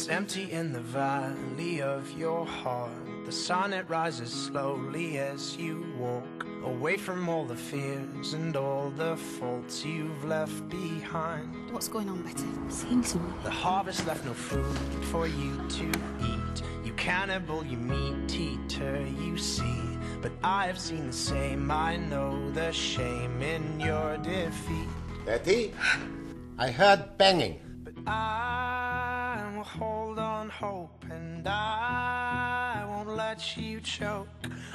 It's empty in the valley of your heart. The sun, it rises slowly as you walk away from all the fears and all the faults you've left behind. What's going on, Betty? I'm seeing someone. The harvest left no food for you to eat. You cannibal, you meat eater, you see. But I have seen the same, I know the shame in your defeat. Betty, I heard banging. But I will hold on hope, and I won't let you choke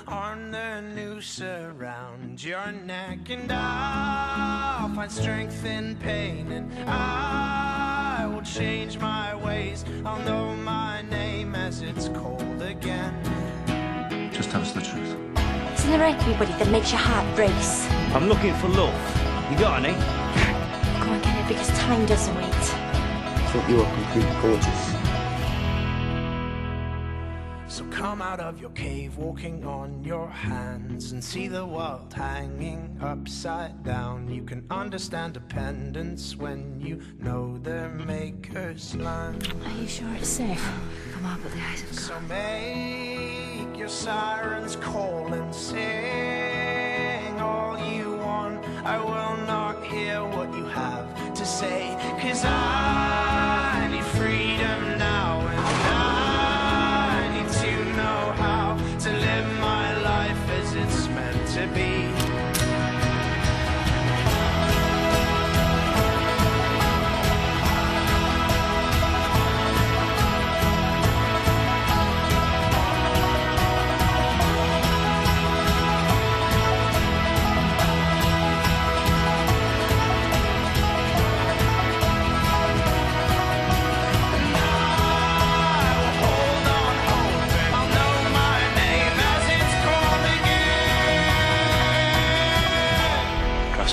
on the noose around your neck. And I'll find strength in pain, and I will change my ways. I'll know my name as it's cold again. Just tell us the truth. It's in the right, everybody, that makes your heart race. I'm looking for love. You got any? Go and get it, because time doesn't wait. I thought you were complete gorgeous. So come out of your cave, walking on your hands, and see the world hanging upside down. You can understand dependence when you know the maker's line. Are you sure it's safe? Come on, but the eyes have gone. So make your sirens call and sing all you want. I will not hear what you have to say, 'cause I need freedom now, and I need to know how to live my life as it's meant to be.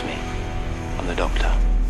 Me, I'm the doctor.